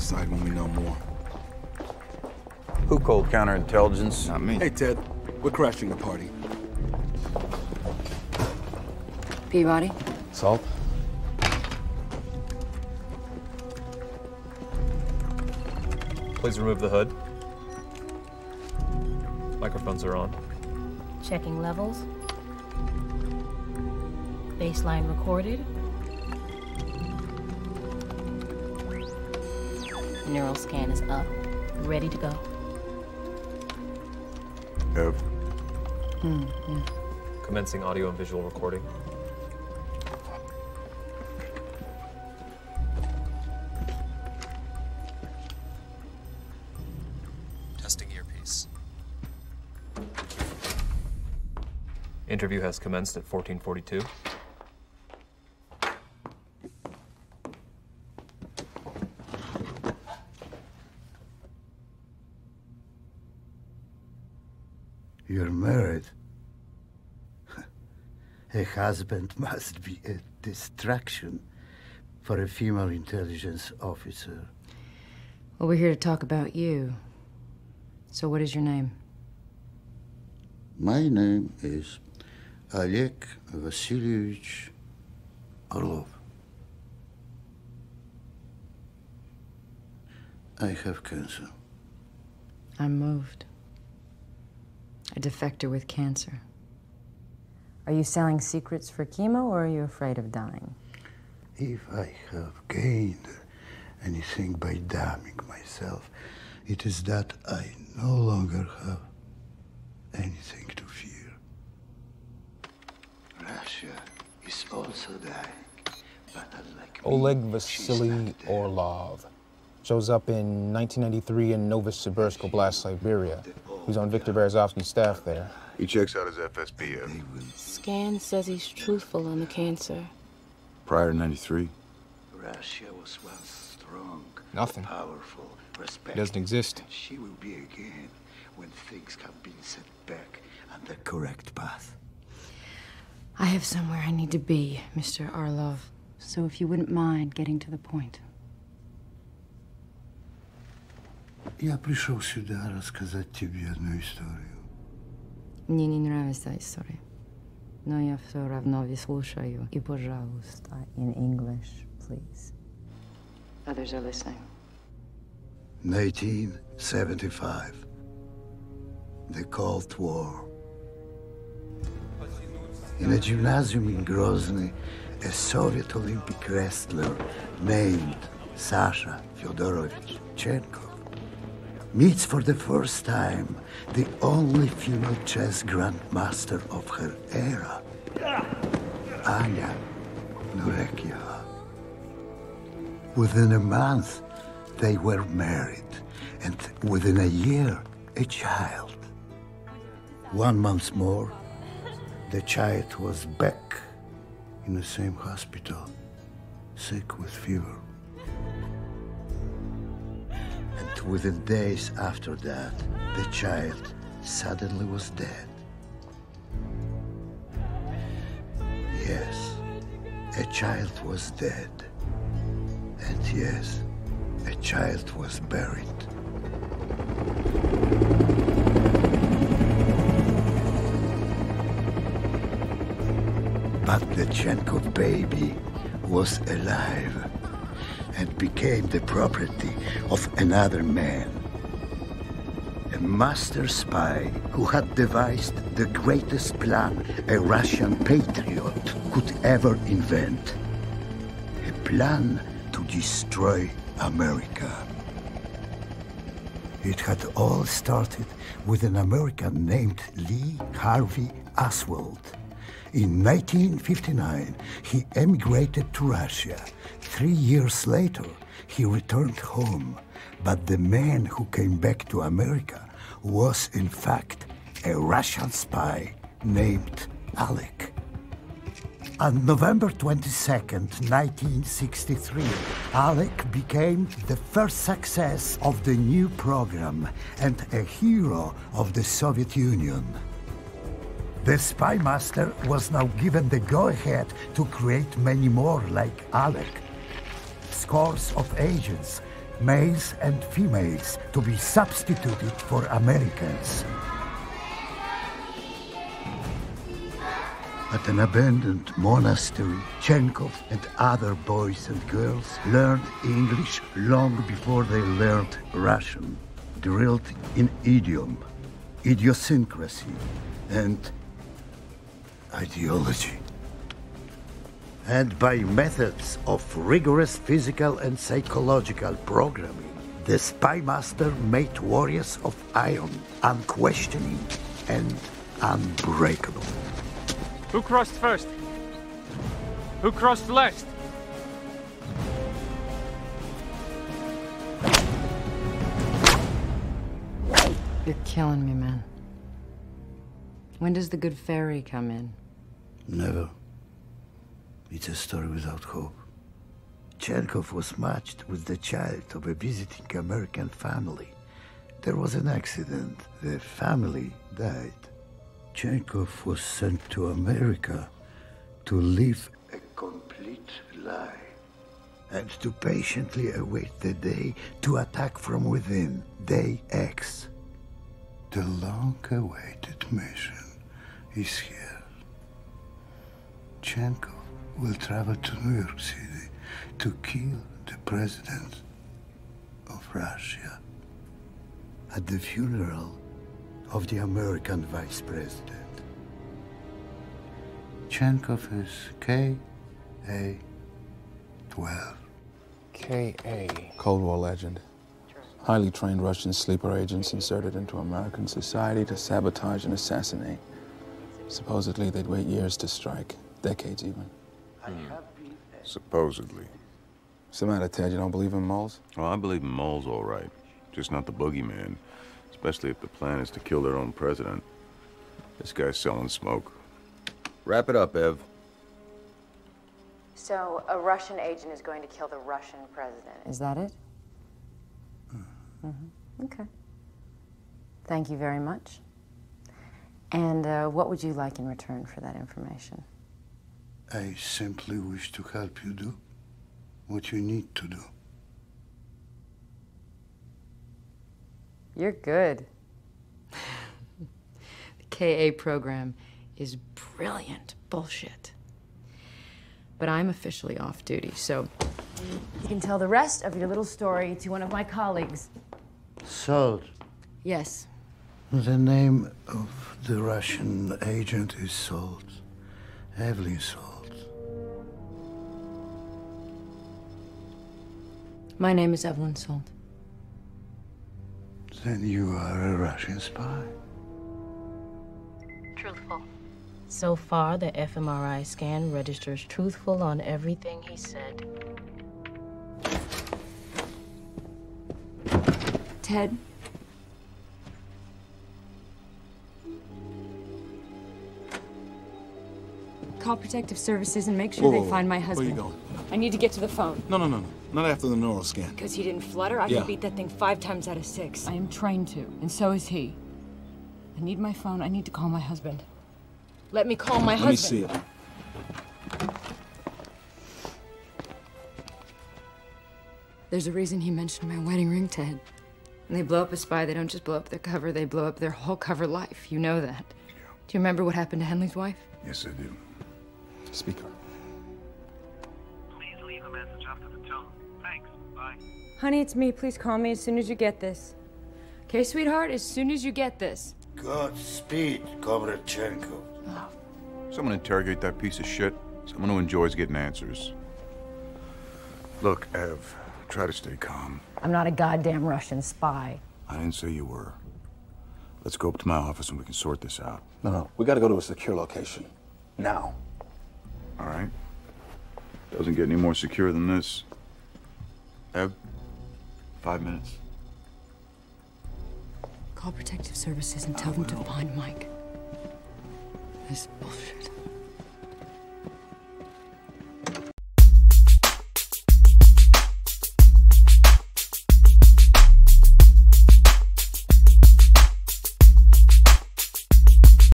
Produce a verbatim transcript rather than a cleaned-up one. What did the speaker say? I'll decide when we know more. Who called counterintelligence? Not me. Hey, Ted. We're crashing the party. Peabody? Salt? Please remove the hood. Microphones are on. Checking levels. Baseline recorded. Neural scan is up. Ready to go. Ev. Hmm, yeah. Commencing audio and visual recording. Interview has commenced at fourteen forty-two. You're married. A husband must be a distraction for a female intelligence officer. Well, we're here to talk about you. So what is your name? My name is Alek Vasilievich Orlov. I have cancer. I'm moved. A defector with cancer. Are you selling secrets for chemo, or are you afraid of dying? If I have gained anything by damning myself, it is that I no longer have anything to fear. Russia is also dying, but unlike me, Oleg Vasily Orlov shows up in nineteen ninety-three in Novosibirsk Oblast, Siberia. He's on Viktor Berezovsky's staff there. He checks out his F S B. Scan says he's truthful on the cancer. Prior to ninety-three? Russia was once strong, nothing. Powerful, respected. It doesn't exist. She will be again when things have been set back on the correct path. I have somewhere I need to be, Mister Orlov. So if you wouldn't mind getting to the point. Я пришел сюда рассказать тебе одну историю. Мне не нравится история, но я все равно выслушаю. И пожалуйста, in English, please. Others are listening. nineteen seventy-five. The Cold War. In a gymnasium in Grozny, a Soviet Olympic wrestler named Sasha Fyodorovich-Chenko meets for the first time the only female chess grandmaster of her era, Anya Nurekia. Within a month, they were married, and within a year, a child. One month more, the child was back in the same hospital, sick with fever. And within days after that, the child suddenly was dead. Yes, a child was dead. And yes, a child was buried. But the Chenkov baby was alive and became the property of another man. A master spy who had devised the greatest plan a Russian patriot could ever invent. A plan to destroy America. It had all started with an American named Lee Harvey Oswald. In nineteen fifty-nine, he emigrated to Russia. Three years later, he returned home. But the man who came back to America was, in fact, a Russian spy named Alec. On November twenty-second, nineteen sixty-three, Alec became the first success of the new program and a hero of the Soviet Union. The spy master was now given the go-ahead to create many more like Alec. Scores of agents males and females to be substituted for Americans. At an abandoned monastery, Chenkov and other boys and girls learned English long before they learned Russian, drilled in idiom, idiosyncrasy, and ideology. And by methods of rigorous physical and psychological programming, the spy master made warriors of iron, unquestioning and unbreakable. Who crossed first? Who crossed last? You're killing me, man. When does the good fairy come in? Never. It's a story without hope. Chenkov was matched with the child of a visiting American family. There was an accident. The family died. Chenkov was sent to America to live a complete lie and to patiently await the day to attack from within, day X. The long-awaited mission is here. Chenkov will travel to New York City to kill the president of Russia. At the funeral of the American vice president, Chenkov is K A twelve. K A Cold War legend. Highly trained Russian sleeper agents inserted into American society to sabotage and assassinate. Supposedly, they'd wait years to strike, decades even. Hmm. Supposedly. What's the matter, Ted? You don't believe in moles? Well, I believe in moles, all right. Just not the boogeyman. Especially if the plan is to kill their own president. This guy's selling smoke. Wrap it up, Ev. So, a Russian agent is going to kill the Russian president. Is that it? Mm-hmm. Okay. Thank you very much. And uh, what would you like in return for that information? I simply wish to help you do what you need to do. You're good. The K A program is brilliant bullshit. But I'm officially off duty, so you can tell the rest of your little story to one of my colleagues. Salt. Yes. The name of the Russian agent is Salt. Evelyn Salt. My name is Evelyn Salt. Then you are a Russian spy. Truthful. So far, the f M R I scan registers truthful on everything he said. Ted. Call Protective Services and make sure whoa, whoa, they find my husband. Where are you going? I need to get to the phone. No, no, no, no. Not after the neural scan. Because he didn't flutter? I yeah. can beat that thing five times out of six. I am trained to, and so is he. I need my phone. I need to call my husband. Let me call my Let husband. Let me see it. There's a reason he mentioned my wedding ring, Ted. When they blow up a spy, they don't just blow up their cover, they blow up their whole cover life. You know that. Yeah. Do you remember what happened to Henley's wife? Yes, I do. Speaker. Please leave a message after the tone. Thanks. Bye. Honey, it's me. Please call me as soon as you get this. Okay, sweetheart, as soon as you get this. Godspeed, Kovrchenko. Oh. Someone interrogate that piece of shit. Someone who enjoys getting answers. Look, Ev, try to stay calm. I'm not a goddamn Russian spy. I didn't say you were. Let's go up to my office and we can sort this out. No, no, we gotta go to a secure location. Now. All right. Doesn't get any more secure than this. Ev, five minutes. Call Protective Services and tell them to find Mike. This is bullshit.